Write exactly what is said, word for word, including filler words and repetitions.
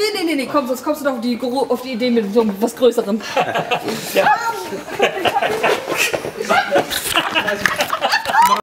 Nee, nee, nee, nee, komm, sonst kommst du doch auf die, auf die Idee mit so was Größerem. Ja.